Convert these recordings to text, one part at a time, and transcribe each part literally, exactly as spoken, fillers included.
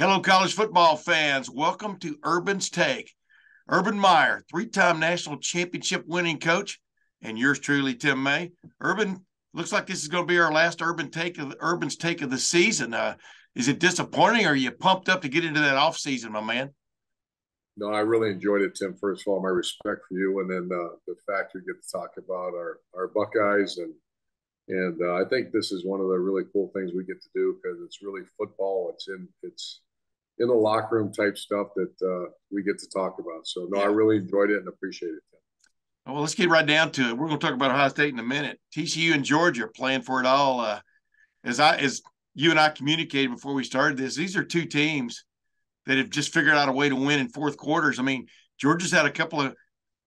Hello, college football fans. Welcome to Urban's Take. Urban Meyer, three-time national championship winning coach, and yours truly, Tim May. Urban, looks like this is going to be our last Urban Take of Urban's Take of the season. Uh, is it disappointing, or are you pumped up to get into that offseason, my man? No, I really enjoyed it, Tim. First of all, my respect for you, and then uh, the fact we get to talk about our, our Buckeyes. And, and uh, I think this is one of the really cool things we get to do because it's really football. It's in it's – in the locker room type stuff that uh, we get to talk about. So, no, I really enjoyed it and appreciate it. Well, let's get right down to it. We're going to talk about Ohio State in a minute. T C U and Georgia playing for it all. Uh, as I, as you and I communicated before we started this, these are two teams that have just figured out a way to win in fourth quarters. I mean, Georgia's had a couple of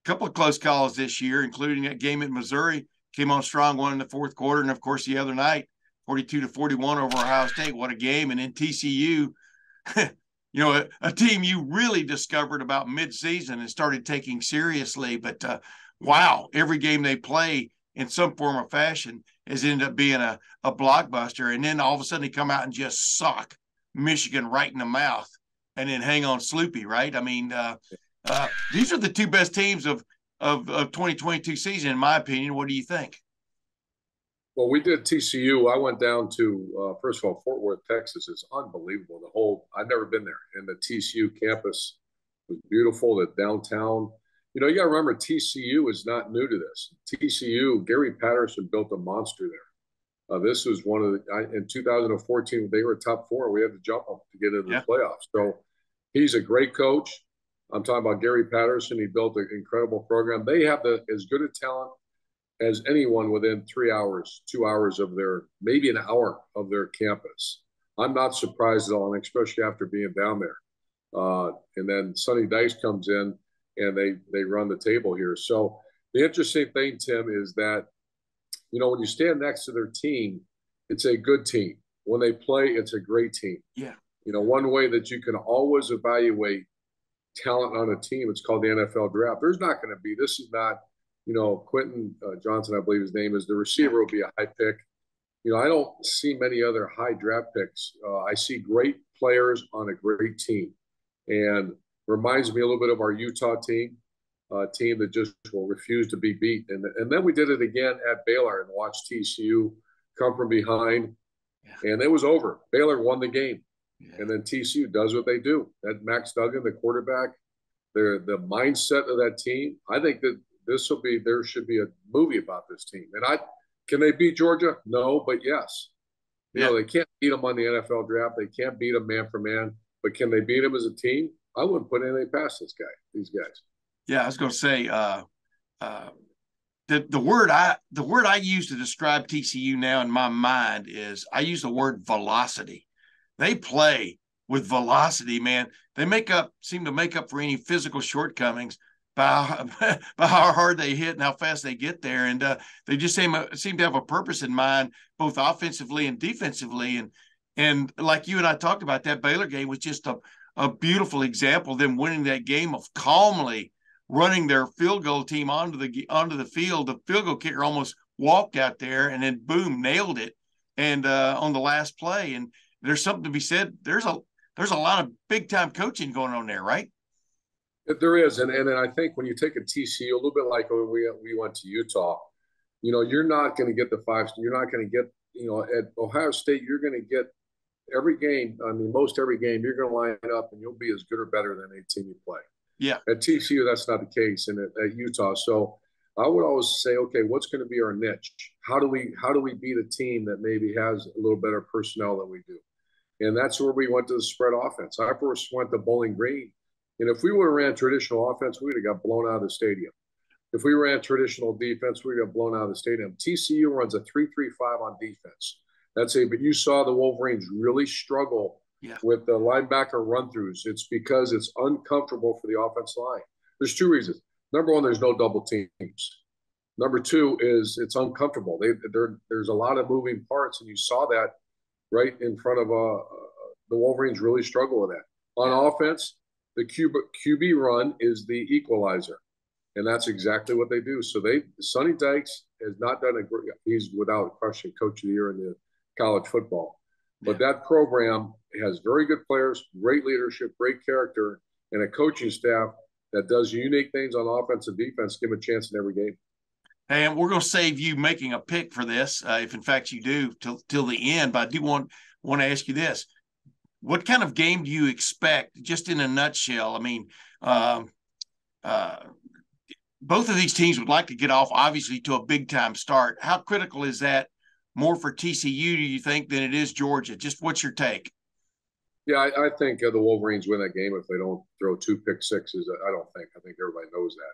couple of close calls this year, including that game at Missouri, came on strong one in the fourth quarter, and, of course, the other night, forty-two to forty-one over Ohio State. What a game. And then T C U, you know, a, a team you really discovered about midseason and started taking seriously. But, uh, wow, every game they play in some form or fashion has ended up being a, a blockbuster. And then all of a sudden they come out and just sock Michigan right in the mouth and then hang on Sloopy, right? I mean, uh, uh, these are the two best teams of, of, of twenty twenty-two season, in my opinion. What do you think? Well, we did T C U. I went down to, uh, first of all, Fort Worth, Texas is unbelievable. The whole, I've never been there. And the T C U campus was beautiful, the downtown. You know, you got to remember, T C U is not new to this. T C U, Gary Patterson built a monster there. Uh, this was one of the, I, in two thousand fourteen, they were top four. We had to jump them to get into the yeah. playoffs. So he's a great coach. I'm talking about Gary Patterson. He built an incredible program. They have the as good a talent as anyone within three hours, two hours of their, maybe an hour of their campus. I'm not surprised at all, and especially after being down there. Uh, and then Sonny Dykes comes in, and they they run the table here. So the interesting thing, Tim, is that, you know, when you stand next to their team, it's a good team. When they play, it's a great team. Yeah. You know, one way that you can always evaluate talent on a team, it's called the N F L draft. There's not going to be, this is not, you know, Quentin uh, Johnson, I believe his name is, the receiver will be a high pick. You know, I don't see many other high draft picks. Uh, I see great players on a great team. And reminds me a little bit of our Utah team, a team that just will refuse to be beat. And, and then we did it again at Baylor and watched T C U come from behind. Yeah. And it was over. Baylor won the game. Yeah. And then T C U does what they do. That Max Duggan, the quarterback, the, the mindset of that team, I think that This will be, there should be a movie about this team. And I, can they beat Georgia? No, but yes. You yeah. know, they can't beat them on the N F L draft. They can't beat them man for man. But can they beat them as a team? I wouldn't put anything past this guy, these guys. Yeah, I was going to say, uh, uh, the, the, word I, the word I use to describe T C U now in my mind is I use the word velocity. They play with velocity, man. They make up, seem to make up for any physical shortcomings by, by how hard they hit and how fast they get there. And uh, they just seem, seem to have a purpose in mind, both offensively and defensively. And, and like you and I talked about, that Baylor game was just a, a beautiful example of them winning that game, of calmly running their field goal team onto the, onto the field. The field goal kicker almost walked out there and then, boom, nailed it. And uh, on the last play. And there's something to be said. There's a, there's a lot of big time coaching going on there, right? There is, and, and and I think when you take a T C U, a little bit like when we we went to Utah, you know, you're not going to get the five. You're not going to get, you know, at Ohio State, you're going to get every game. I mean, most every game, you're going to line up and you'll be as good or better than any team you play. Yeah. At T C U, that's not the case, and at, at Utah. So I would always say, okay, what's going to be our niche? How do we how do we beat a team that maybe has a little better personnel than we do? And that's where we went to the spread offense. I first went to Bowling Green. And if we would have ran traditional offense, we would have got blown out of the stadium. If we ran traditional defense, we would have blown out of the stadium. T C U runs a three three five on defense. That's it. But you saw the Wolverines really struggle yeah. with the linebacker run-throughs. It's because it's uncomfortable for the offense line. There's two reasons. Number one, there's no double teams. Number two is it's uncomfortable. They, there's a lot of moving parts, and you saw that right in front of uh, the Wolverines really struggle with that. On yeah. offense, the Q B run is the equalizer, and that's exactly what they do. So they, Sonny Dykes has not done a great, he's without question coach of the year in the college football. But yeah. that program has very good players, great leadership, great character, and a coaching staff that does unique things on offense and defense, give him a chance in every game. And we're going to save you making a pick for this, uh, if in fact you do, till till the end. But I do want want to ask you this. What kind of game do you expect, just in a nutshell? I mean, um, uh, both of these teams would like to get off, obviously, to a big-time start. How critical is that more for T C U, do you think, than it is Georgia? Just what's your take? Yeah, I, I think uh, the Wolverines win that game if they don't throw two pick sixes. I don't think. I think everybody knows that.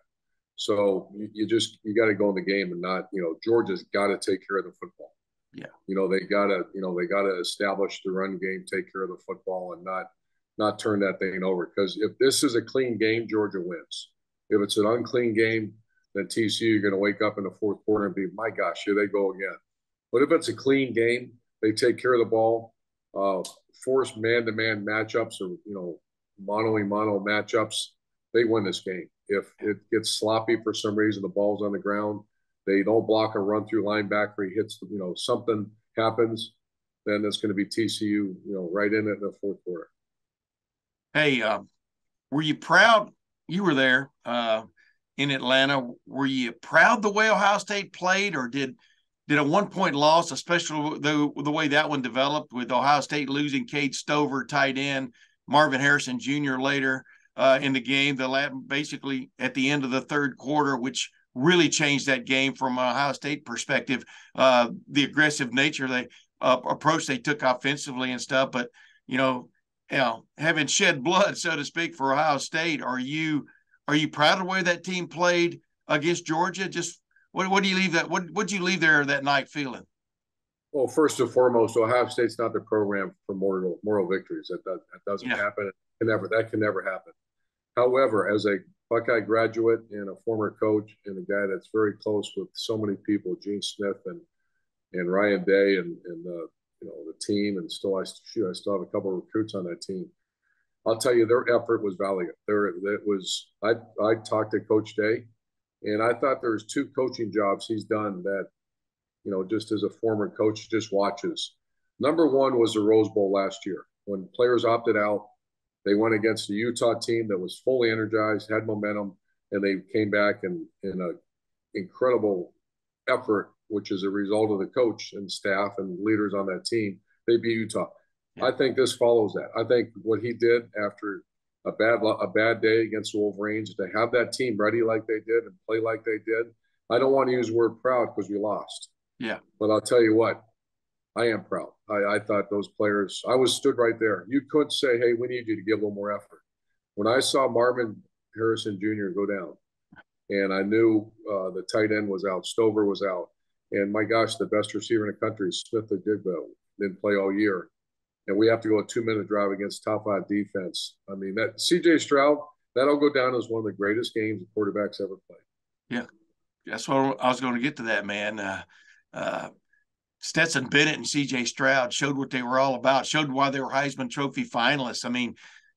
So you, you just you got to go in the game and not, you know, Georgia's got to take care of the football. Yeah, you know, they got to, you know, they got to establish the run game, take care of the football, and not not turn that thing over. Because if this is a clean game, Georgia wins. If it's an unclean game, then T C U, you're going to wake up in the fourth quarter and be, my gosh, here they go again. But if it's a clean game, they take care of the ball, uh, force man-to-man matchups or, you know, mono-y-mono matchups, they win this game. If it gets sloppy for some reason, the ball's on the ground, they don't block a run-through linebacker, he hits, you know, something happens, then it's going to be T C U, you know, right in it in the fourth quarter. Hey, uh, were you proud you were there uh, in Atlanta? Were you proud the way Ohio State played, or did did a one-point loss, especially the, the way that one developed with Ohio State losing Cade Stover, tight end, Marvin Harrison Junior later uh, in the game, the basically at the end of the third quarter, which really changed that game from an Ohio State perspective, uh, the aggressive nature, they uh, approach they took offensively and stuff. But, you know, you know, having shed blood, so to speak, for Ohio State, are you are you proud of the way that team played against Georgia? Just what what do you leave that what what'd you leave there that night feeling? Well, first and foremost, Ohio State's not the program for moral moral victories. That does, that doesn't yeah. happen. It can never that can never happen. However, as a Buckeye graduate and a former coach and a guy that's very close with so many people, Gene Smith and and Ryan Day and and uh, you know, the team, and still I shoot, I still have a couple of recruits on that team. I'll tell you, their effort was valiant. There it was. I I talked to Coach Day, and I thought there was two coaching jobs he's done that, you know, just as a former coach, just watches. Number one was the Rose Bowl last year when players opted out. They went against the Utah team that was fully energized, had momentum, and they came back in, in an incredible effort, which is a result of the coach and staff and leaders on that team. They beat Utah. Yeah. I think this follows that. I think what he did after a bad a bad day against the Wolverines, to have that team ready like they did and play like they did. I don't want to use the word proud because we lost. Yeah. But I'll tell you what. I am proud. I, I thought those players, I was stood right there. You could say, hey, we need you to give a little more effort. When I saw Marvin Harrison Junior go down, and I knew uh, the tight end was out, Stover was out, and my gosh, the best receiver in the country, Smith-Njigba, didn't play all year. And we have to go a two-minute drive against top five defense. I mean, that C J. Stroud, that'll go down as one of the greatest games the quarterback's ever played. Yeah, that's what I was going to get to that, man. Uh, uh... Stetson Bennett and C J. Stroud showed what they were all about, showed why they were Heisman Trophy finalists. I mean,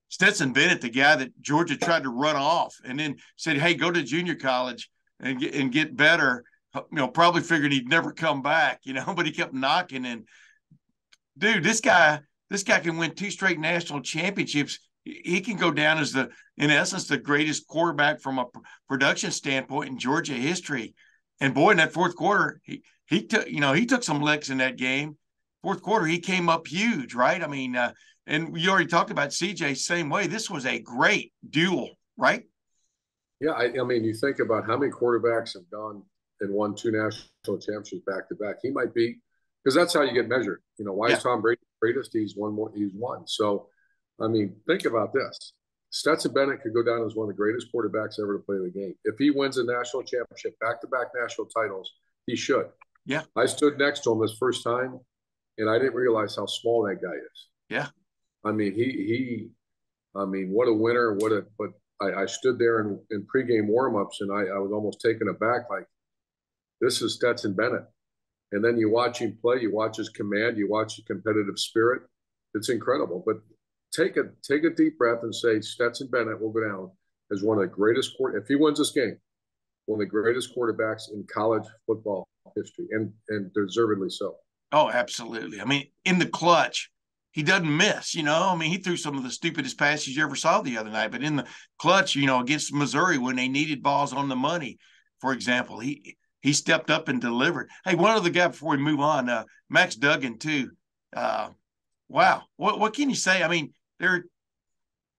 Stetson Bennett, the guy that Georgia tried to run off and then said, hey, go to junior college and get, and get better, you know, probably figured he'd never come back, you know, but he kept knocking. And, dude, this guy, this guy can win two straight national championships. He can go down as the, in essence, the greatest quarterback from a production standpoint in Georgia history. And, boy, in that fourth quarter, he – He took, you know, he took some licks in that game. Fourth quarter, he came up huge, right? I mean, uh, and you already talked about C J same way. This was a great duel, right? Yeah, I, I mean, you think about how many quarterbacks have gone and won two national championships back to back. He might be, because that's how you get measured. You know, why yeah. is Tom Brady the greatest? He's won more. He's won. So, I mean, think about this: Stetson Bennett could go down as one of the greatest quarterbacks ever to play the game. If he wins a national championship, back to back national titles, he should. Yeah, I stood next to him this first time, and I didn't realize how small that guy is. Yeah, I mean he he, I mean what a winner! What a but I, I stood there in, in pregame warmups, and I, I was almost taken aback, like this is Stetson Bennett. And then you watch him play, you watch his command, you watch his competitive spirit. It's incredible. But take a take a deep breath and say Stetson Bennett will go down as one of the greatest quarter if he wins this game, one of the greatest quarterbacks in college football history, and and deservedly so. Oh, absolutely. I mean, in the clutch, he doesn't miss, you know. I mean, he threw some of the stupidest passes you ever saw the other night, but in the clutch, you know, against Missouri when they needed balls on the money, for example, he he stepped up and delivered. Hey, one other guy before we move on, uh, Max Duggan too. Uh, wow, what what can you say? I mean, there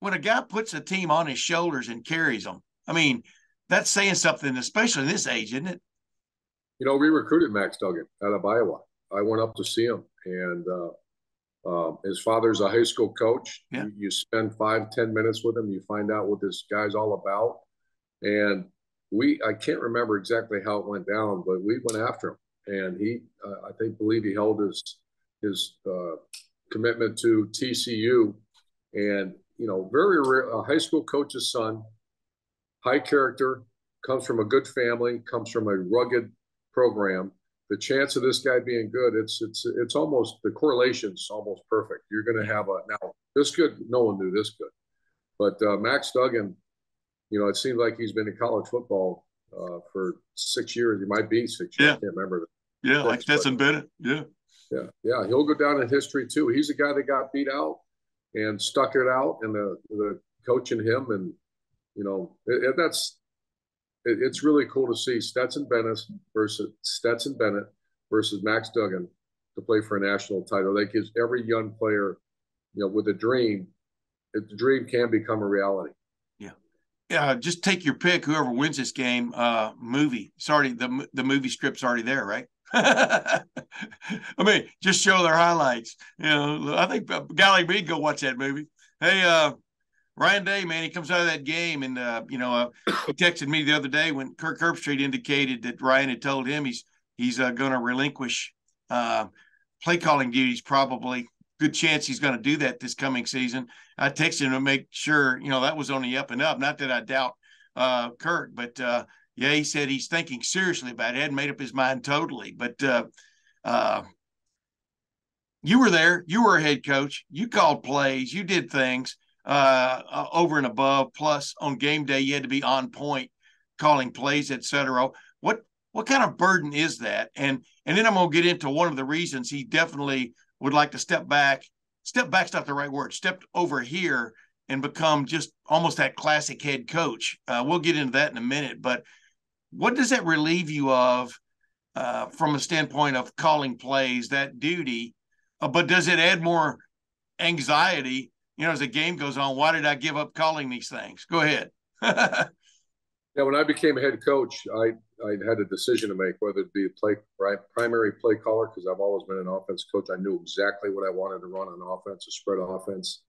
when a guy puts a team on his shoulders and carries them, I mean, that's saying something, especially in this age, isn't it? You know, we recruited Max Duggan out of Iowa. I went up to see him, and uh, Um, his father's a high school coach. Yeah. You, you spend five, ten minutes with him. You find out what this guy's all about. And we, I can't remember exactly how it went down, but we went after him. And he, uh, I think, believe he held his, his uh, commitment to T C U. And, you know, very rare, a high school coach's son, high character, comes from a good family, comes from a rugged program. The chance of this guy being good, it's it's it's almost, the correlation's almost perfect. You're going to have a, now this good, no one knew this good, but uh, Max Duggan, you know, it seems like he's been in college football uh, for six years. He might be six years. Yeah. I can't remember. Yeah, That's, like Stetson Bennett. Yeah, yeah, yeah. He'll go down in history too. He's a guy that got beat out and stuck it out, and the the coach and him, and you know, it, it, that's. It's really cool to see Stetson Bennett versus Stetson Bennett versus Max Duggan to play for a national title. That gives every young player, you know, with a dream, if the dream can become a reality. Yeah, yeah. Just take your pick. Whoever wins this game, uh, movie. Sorry, the the movie script's already there, right? I mean, just show their highlights. You know, I think a guy like me go watch that movie. Hey, uh. Ryan Day, man, he comes out of that game, and, uh, you know, uh, he texted me the other day when Kirk Herbstreet indicated that Ryan had told him he's he's uh, going to relinquish uh, play-calling duties probably. Good chance he's going to do that this coming season. I texted him to make sure, you know, that was on the up and up. Not that I doubt uh, Kirk, but, uh, yeah, he said he's thinking seriously about it. He hadn't made up his mind totally. But uh, uh, you were there. You were a head coach. You called plays. You did things. Uh, uh over and above, plus on game day you had to be on point calling plays, etc. what what kind of burden is that? And and then I'm gonna get into one of the reasons he definitely would like to step back. Step back's not the right word. Stepped over here and become just almost that classic head coach. Uh, we'll get into that in a minute, but what does that relieve you of uh from a standpoint of calling plays, that duty? Uh, but does it add more anxiety, you know, as the game goes on? Why did I give up calling these things? Go ahead. Yeah, when I became a head coach, I, I had a decision to make, whether it be a play, right, primary play caller, because I've always been an offense coach. I knew exactly what I wanted to run on offense, a spread offense.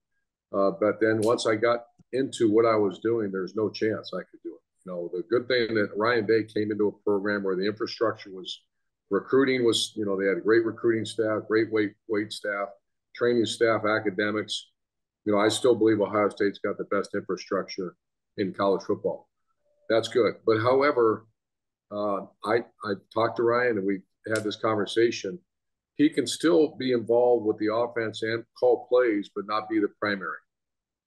Uh, but then once I got into what I was doing, there's no chance I could do it. You know, the good thing that Ryan Day came into a program where the infrastructure was, recruiting was, you know, they had a great recruiting staff, great weight, weight staff, training staff, academics. You know, I still believe Ohio State's got the best infrastructure in college football. That's good. But however, uh, I, I talked to Ryan and we had this conversation. He can still be involved with the offense and call plays, but not be the primary.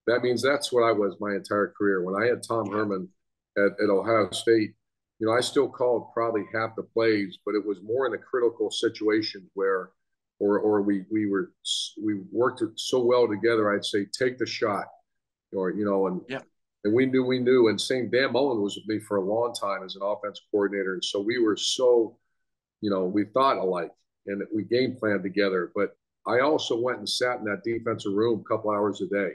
That means that's what I was my entire career. When I had Tom Herman at, at Ohio State, you know, I still called probably half the plays, but it was more in the critical situations where Or, or we we were we worked so well together. I'd say take the shot, or you know, and yeah. and we knew we knew. And same Dan Mullen was with me for a long time as an offense coordinator, and so we were so, you know, we thought alike and we game planned together. But I also went and sat in that defensive room a couple hours a day,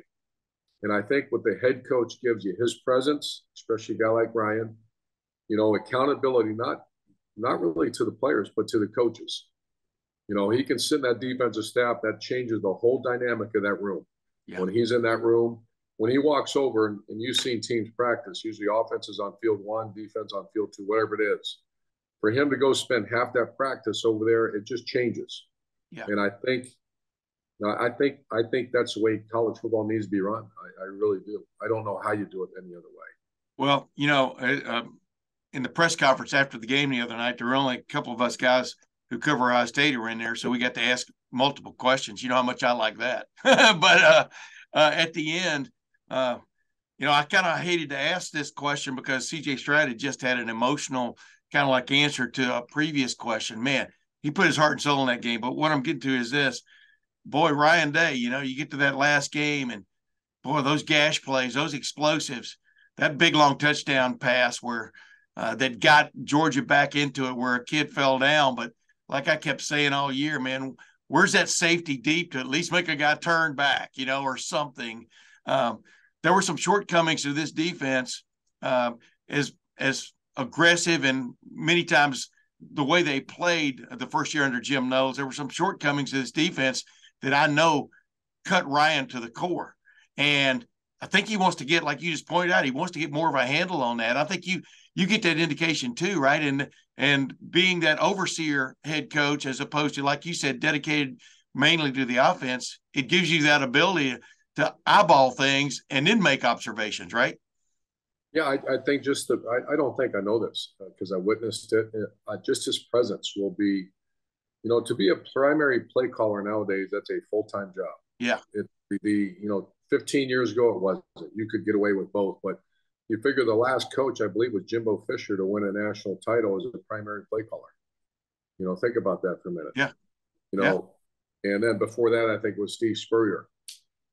and I think what the head coach gives you, his presence, especially a guy like Ryan, you know, accountability, not not really to the players but to the coaches. You know, he can sit in that defensive staff. That changes the whole dynamic of that room. Yeah. When he's in that room, when he walks over, and, and you've seen teams practice, usually offense is on field one, defense on field two, whatever it is. For him to go spend half that practice over there, it just changes. Yeah. And I think, I think, I think that's the way college football needs to be run. I, I really do. I don't know how you do it any other way. Well, you know, uh, in the press conference after the game the other night, there were only a couple of us guys who cover Ohio State were in there, so we got to ask multiple questions. You know how much I like that. But uh, uh, at the end, uh, you know, I kind of hated to ask this question because C J. Stroud had just had an emotional kind of like answer to a previous question. Man, he put his heart and soul in that game. But what I'm getting to is this. boy, Ryan Day, you know, you get to that last game and, boy, those gash plays, those explosives, that big long touchdown pass where uh, that got Georgia back into it where a kid fell down. But like I kept saying all year, man, where's that safety deep to at least make a guy turn back, you know, or something? Um, there were some shortcomings to this defense uh, as as aggressive and many times the way they played the first year under Jim Knowles. There were some shortcomings to this defense that I know cut Ryan to the core. And I think he wants to get, like you just pointed out, he wants to get more of a handle on that. I think you you get that indication too, right? And and being that overseer head coach as opposed to, like you said, dedicated mainly to the offense, it gives you that ability to eyeball things and then make observations, right? Yeah, I, I think just the I, I don't think I know this because uh, I witnessed it. Uh, just his presence will be, you know, to be a primary play caller nowadays, that's a full-time job. Yeah. It, the, you know, fifteen years ago, it wasn't. You could get away with both. But you figure the last coach, I believe, was Jimbo Fisher to win a national title as a primary play caller. You know, think about that for a minute. Yeah. You know, yeah. And then before that, I think it was Steve Spurrier.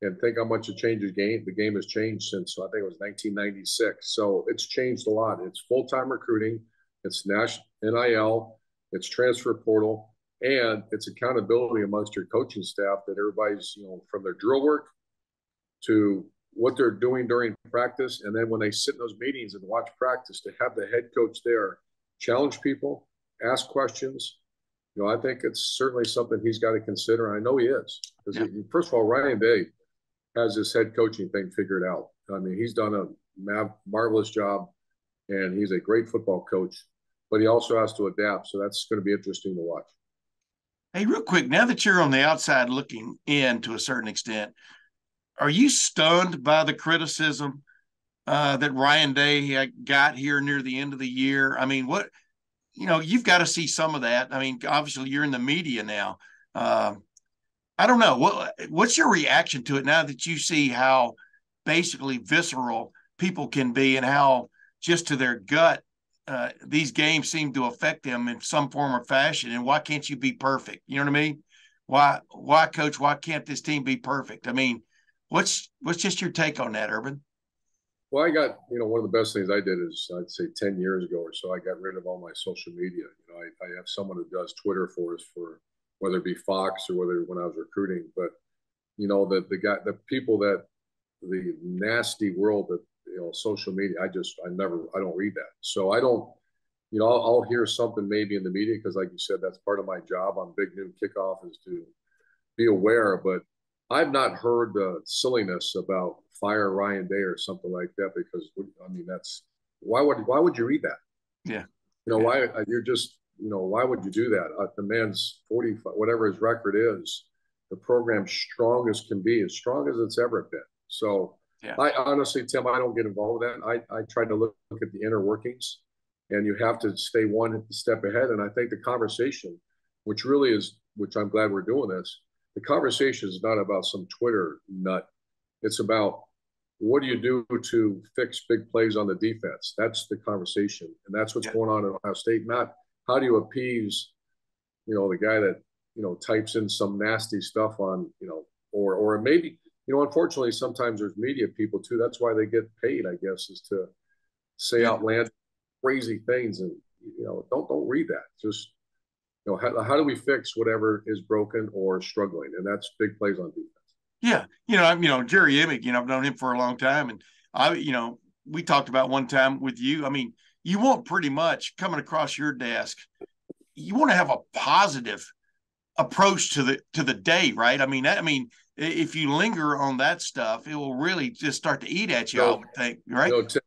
And think how much it changes game. The game has changed since, so I think it was nineteen ninety-six. So it's changed a lot. It's full-time recruiting. It's N I L. It's transfer portal. And it's accountability amongst your coaching staff that everybody's, you know, from their drill work to what they're doing during practice. And then when they sit in those meetings and watch practice, to have the head coach there challenge people, ask questions. You know, I think it's certainly something he's got to consider. I know he is. Because yeah. First of all, Ryan Day has this head coaching thing figured out. I mean, he's done a ma- marvelous job, and he's a great football coach, but he also has to adapt. So that's going to be interesting to watch. Hey, real quick, now that you're on the outside looking in to a certain extent, are you stunned by the criticism uh, that Ryan Day got here near the end of the year? I mean, what, you know, you've got to see some of that. I mean, obviously you're in the media now. Um, I don't know. What, what's your reaction to it now that you see how basically visceral people can be and how just to their gut uh, these games seem to affect them in some form or fashion? And why can't you be perfect? You know what I mean? Why, why, coach, why can't this team be perfect? I mean, what's what's just your take on that, Urban? Well, I got, you know, one of the best things I did is I'd say ten years ago or so, I got rid of all my social media. You know, I, I have someone who does Twitter for us for – whether it be Fox or whether when I was recruiting, but you know, the, the guy, the people that the nasty world that, you know, social media, I just, I never, I don't read that. So I don't, you know, I'll, I'll hear something maybe in the media. Cause like you said, that's part of my job on Big Noon Kickoff is to be aware, but I've not heard the silliness about fire Ryan Day or something like that, because I mean, that's why would, why would you read that? Yeah. You know, yeah. why you're just, you know, why would you do that? Uh, the man's forty-five, whatever his record is, the program's strong as can be, as strong as it's ever been. So yeah. I honestly, Tim, I don't get involved with that. I, I try to look, look at the inner workings, and you have to stay one step ahead. And I think the conversation, which really is, which I'm glad we're doing this, the conversation is not about some Twitter nut. It's about what do you do to fix big plays on the defense? That's the conversation. And that's what's yeah. going on in Ohio State, not how do you appease, you know, the guy that, you know, types in some nasty stuff on, you know, or or maybe, you know, unfortunately, sometimes there's media people, too. That's why they get paid, I guess, is to say yeah. outlandish, crazy things. And, you know, don't don't read that. Just, you know, how, how do we fix whatever is broken or struggling? And that's big plays on defense. Yeah. You know, I'm, you know, Jerry Emmick, you know, I've known him for a long time. And, I, you know, we talked about one time with you. I mean, you want pretty much coming across your desk, you want to have a positive approach to the to the day, right? I mean, that, I mean, if you linger on that stuff, it will really just start to eat at you, no, I would think, right? No, Tim,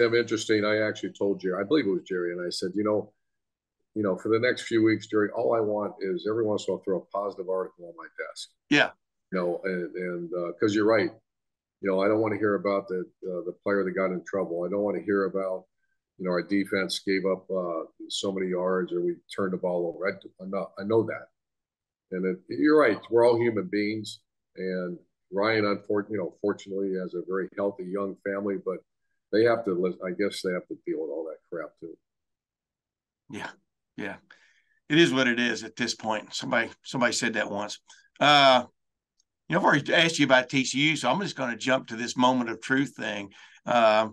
Tim, interesting. I actually told Jerry, I believe it was Jerry, and I said, you know, you know, for the next few weeks, Jerry, all I want is every once in a while throw a positive article on my desk. Yeah. You know, and and because uh, you're right, you know, I don't want to hear about the uh, the player that got in trouble. I don't want to hear about, you know, our defense gave up uh, so many yards or we turned the ball over. I, I, know, I know that. And it, you're right. We're all human beings. And Ryan, unfortunately, you know, fortunately has a very healthy young family, but they have to, I guess they have to deal with all that crap too. Yeah. Yeah. It is what it is at this point. Somebody, somebody said that once. Uh, you know, I've already asked you about T C U, so I'm just going to jump to this moment of truth thing. Uh,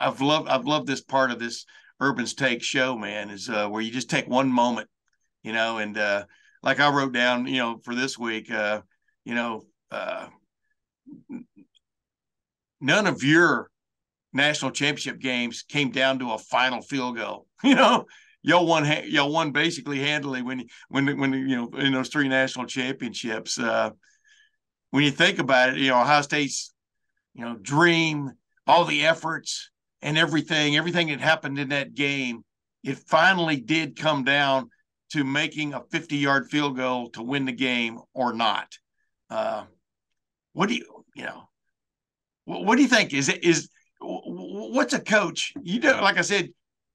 I've loved I've loved this part of this Urban's Take show, man, is uh, where you just take one moment, you know, and uh, like I wrote down, you know, for this week, uh, you know, uh, none of your national championship games came down to a final field goal. You know, y'all won, y'all won basically handily when, when, when, you know, in those three national championships. Uh, when you think about it, you know, Ohio State's, you know, dream, all the efforts and everything, everything that happened in that game, it finally did come down to making a fifty-yard field goal to win the game or not. Uh, what do you, you know, what, what do you think? Is it, is, what's a coach? You know, like I said,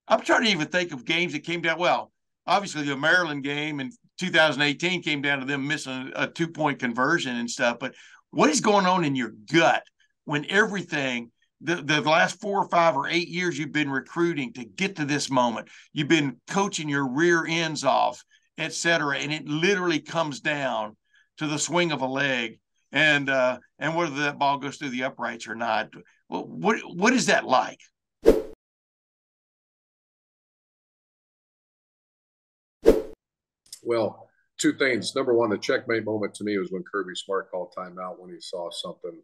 I'm trying to even think of games that came down. Well, obviously the Maryland game in two thousand eighteen came down to them missing a two point conversion and stuff. But what is going on in your gut when everything, the, the last four or five or eight years you've been recruiting to get to this moment, you've been coaching your rear ends off, et cetera. And it literally comes down to the swing of a leg and, uh, and whether that ball goes through the uprights or not. Well, what what is that like? Well, two things. Number one, the checkmate moment to me was when Kirby Smart called timeout when he saw something.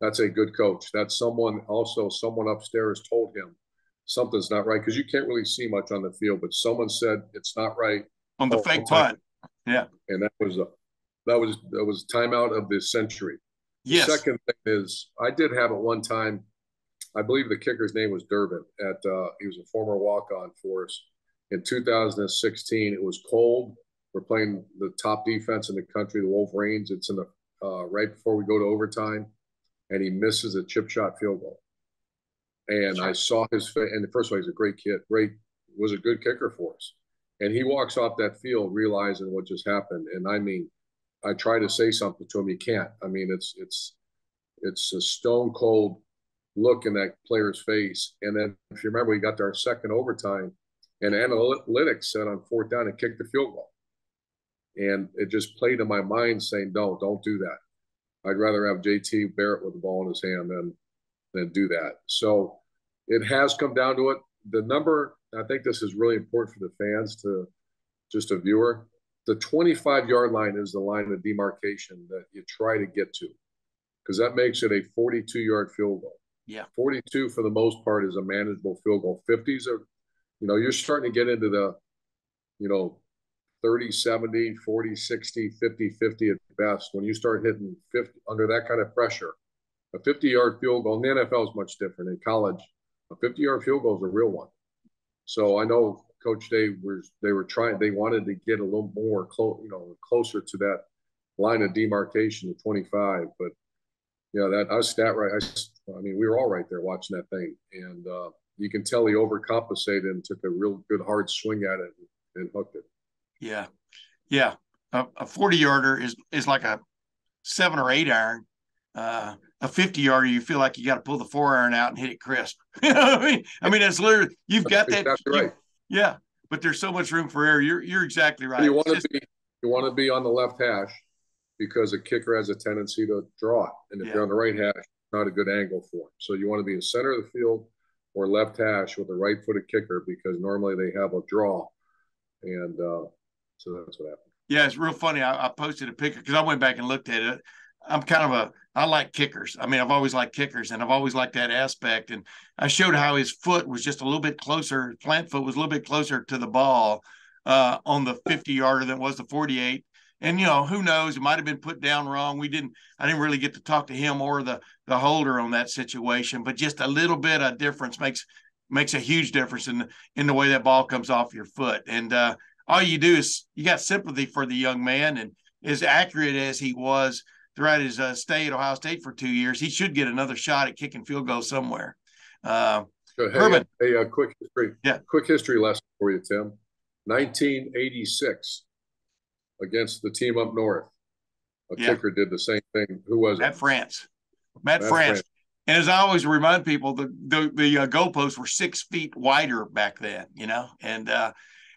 That's a good coach. That's someone also someone upstairs told him something's not right, because you can't really see much on the field, but someone said it's not right on the oh, fake punt. Yeah, and that was a that was that was timeout of the century. Yes. The second thing is, I did have it one time. I believe the kicker's name was Durbin. At uh, he was a former walk-on for us in two thousand sixteen. It was cold. We're playing the top defense in the country, the Wolverines. It's in the uh, right before we go to overtime, and he misses a chip shot field goal. And I saw his face. And first of all, he's a great kid. Great, was a good kicker for us. And he walks off that field realizing what just happened. And I mean, I try to say something to him. He can't. I mean, it's it's it's a stone cold look in that player's face. And then, if you remember, we got to our second overtime, and analytics said on fourth down and kicked the field goal. And it just played in my mind saying, "No, don't do that. I'd rather have J T Barrett with the ball in his hand than than do that." So it has come down to it. The number, I think this is really important for the fans, to just a viewer. The twenty-five-yard line is the line of demarcation that you try to get to, because that makes it a forty-two-yard field goal. Yeah, forty-two for the most part is a manageable field goal. fifties are, you know, you're starting to get into the, you know, thirty, seventy, forty, sixty, fifty, fifty at best. When you start hitting fifty under that kind of pressure, a fifty-yard field goal in the N F L is much different. In college, a fifty-yard field goal is a real one. So I know Coach Day was, they were trying, they wanted to get a little more close, you know, closer to that line of demarcation to twenty-five. But yeah, that I was stat right. I, I mean, we were all right there watching that thing. And uh, you can tell he overcompensated and took a real good hard swing at it and, and hooked it. Yeah. Yeah. A, a forty yarder is, is like a seven or eight iron. Uh, a fifty yarder, you feel like you got to pull the four iron out and hit it crisp. You know what I mean? I mean, that's literally, you've got that's that. Exactly right. You, Yeah, but there's so much room for error. You're you're exactly right. You want to be you want to be on the left hash, because a kicker has a tendency to draw it, and if yeah. you're on the right hash, it's not a good angle for him. So you want to be in the center of the field or left hash with a right-footed kicker, because normally they have a draw, and uh, so that's what happened. Yeah, it's real funny. I, I posted a picture because I went back and looked at it. I'm kind of a I like kickers. I mean, I've always liked kickers, and I've always liked that aspect. And I showed how his foot was just a little bit closer, plant foot was a little bit closer to the ball uh, on the fifty-yarder than it was the forty-eight. And, you know, who knows? It might have been put down wrong. We didn't – I didn't really get to talk to him or the the holder on that situation. But just a little bit of difference makes makes a huge difference in, in the way that ball comes off your foot. And uh, all you do is you got sympathy for the young man, and as accurate as he was – throughout his uh, stay at Ohio State for two years, he should get another shot at kicking field goals somewhere. Uh, so, hey, Urban, hey, uh, quick history, yeah, quick history lesson for you, Tim. nineteen eighty-six, against the team up north, a yeah. kicker did the same thing. Who was Matt it? France. Matt, Matt France. France. And as I always remind people, the the, the uh, goalposts were six feet wider back then, you know, and uh,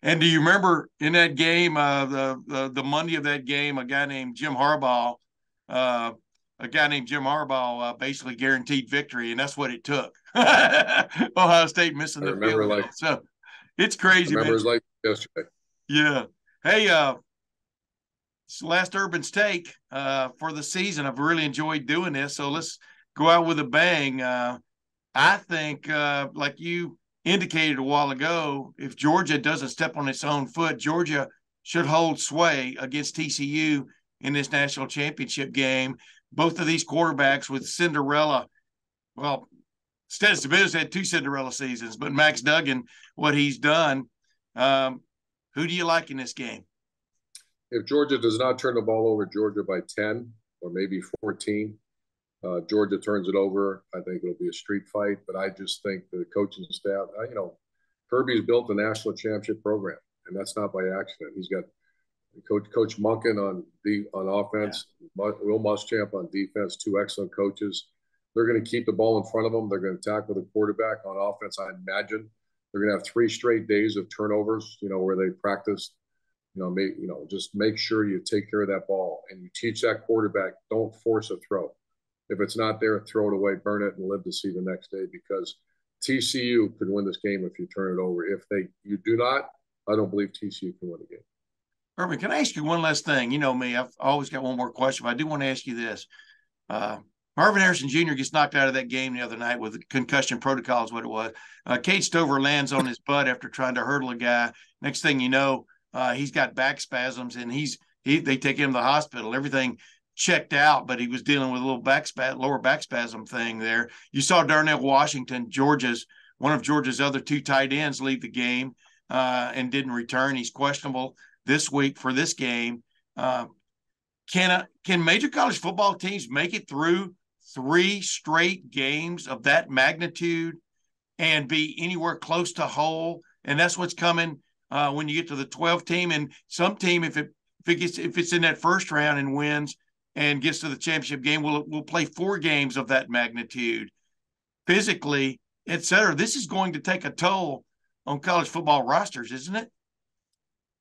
And do you remember in that game, uh, the, the the Monday of that game, a guy named Jim Harbaugh, uh, a guy named Jim Harbaugh uh, basically guaranteed victory, and that's what it took. Ohio State missing I the remember field. Like, so it's crazy. I remember man. It was like yesterday. Yeah. Hey, uh, it's the last Urban's Take uh, for the season. I've really enjoyed doing this, so let's go out with a bang. Uh, I think, uh, like you indicated a while ago, if Georgia doesn't step on its own foot, Georgia should hold sway against T C U in this national championship game. Both of these quarterbacks with Cinderella, well, Stetson Bennett had two Cinderella seasons, but Max Duggan, what he's done, um, who do you like in this game? If Georgia does not turn the ball over, Georgia by ten or maybe fourteen, uh, Georgia turns it over, I think it'll be a street fight. But I just think the coaching staff, you know, Kirby's built a national championship program, and that's not by accident. He's got Coach Coach Munkin on the on offense, yeah. Will Muschamp on defense, two excellent coaches. They're going to keep the ball in front of them. They're going to tackle the quarterback on offense. I imagine they're going to have three straight days of turnovers, you know, where they practice. You know, make, you know, just make sure you take care of that ball, and you teach that quarterback, don't force a throw. If it's not there, throw it away, burn it, and live to see the next day, because T C U could win this game if you turn it over. If they you do not, I don't believe T C U can win the game. Urban, can I ask you one last thing? You know me, I've always got one more question, but I do want to ask you this. Uh, Marvin Harrison Junior gets knocked out of that game the other night with a concussion protocol is what it was. Uh, Cade Stover lands on his butt after trying to hurdle a guy. Next thing you know, uh, he's got back spasms, and he's he, they take him to the hospital. Everything checked out, but he was dealing with a little back spat, lower back spasm thing there. You saw Darnell Washington, Georgia's one of Georgia's other two tight ends, leave the game uh, and didn't return. He's questionable this week for this game. Uh, can uh, can major college football teams make it through three straight games of that magnitude and be anywhere close to whole? And that's what's coming uh, when you get to the twelfth team. And some team, if it if it gets if it's in that first round and wins and gets to the championship game, will will play four games of that magnitude, physically, et cetera. This is going to take a toll on college football rosters, isn't it?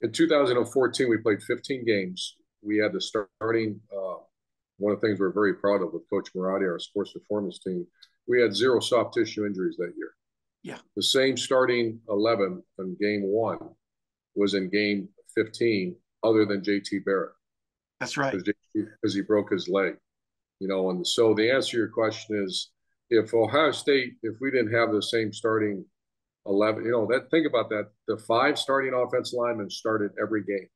In two thousand fourteen, we played fifteen games. We had the starting uh, – one of the things we're very proud of with Coach Marotti, our sports performance team, we had zero soft tissue injuries that year. Yeah. The same starting eleven in game one was in game fifteen, other than J T Barrett. That's right. Because he broke his leg. You know, and so the answer to your question is, if Ohio State – if we didn't have the same starting – eleven, you know, that think about that. The five starting offense linemen started every game.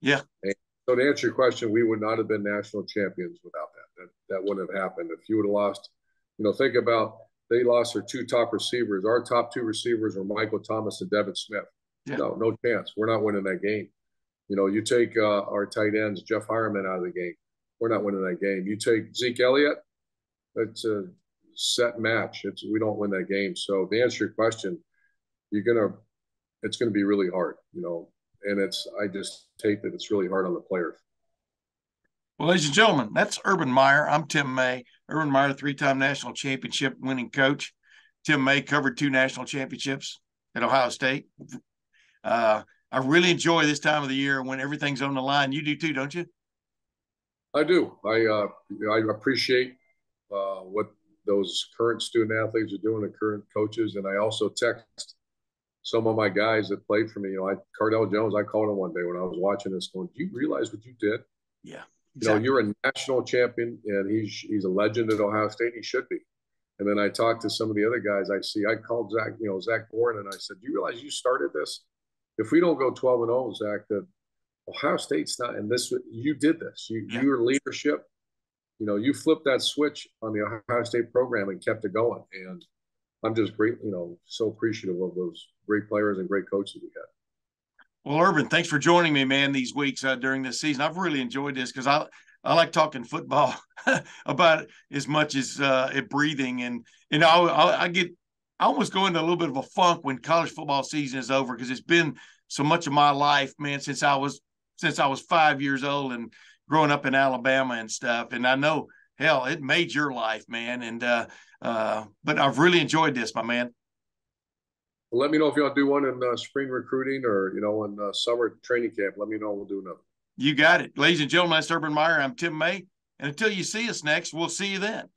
Yeah. And so to answer your question, we would not have been national champions without that. That that wouldn't have happened. If you would have lost, you know, think about they lost their two top receivers. Our top two receivers were Michael Thomas and Devin Smith. Yeah. No, no chance. We're not winning that game. You know, you take uh, our tight ends, Jeff Hireman, out of the game. We're not winning that game. You take Zeke Elliott. That's a set match. It's we don't win that game. So to answer your question, you're going to, it's going to be really hard, you know, and it's, I just hate that it's really hard on the players. Well, ladies and gentlemen, that's Urban Meyer. I'm Tim May. Urban Meyer, three-time national championship winning coach. Tim May covered two national championships at Ohio State. Uh, I really enjoy this time of the year when everything's on the line. You do too, don't you? I do. I, uh, I appreciate uh, what those current student athletes are doing, the current coaches. And I also text some of my guys that played for me, you know, I, Cardell Jones, I called him one day when I was watching this going, do you realize what you did? Yeah. Exactly. You know, you're a national champion, and he's he's a legend at Ohio State. He should be. And then I talked to some of the other guys I see. I called Zach, you know, Zach Warren, and I said, do you realize you started this? If we don't go twelve and oh, Zach, that Ohio State's not in this. You did this. You, yeah. Your leadership, you know, you flipped that switch on the Ohio State program and kept it going. And I'm just great, you know, so appreciative of those great players and great coaches we got. Well, Urban, thanks for joining me, man, these weeks uh, during this season. I've really enjoyed this because I I like talking football about it as much as uh, it breathing. And, you know, I, I get I almost go into a little bit of a funk when college football season is over, because it's been so much of my life, man, since I was since I was five years old and growing up in Alabama and stuff. And I know, hell, it made your life, man. And uh, uh, but I've really enjoyed this, my man. Well, let me know if you want to do one in uh, spring recruiting or, you know, in uh, summer training camp. Let me know. We'll do another. You got it. Ladies and gentlemen, that's Urban Meyer. I'm Tim May. And until you see us next, we'll see you then.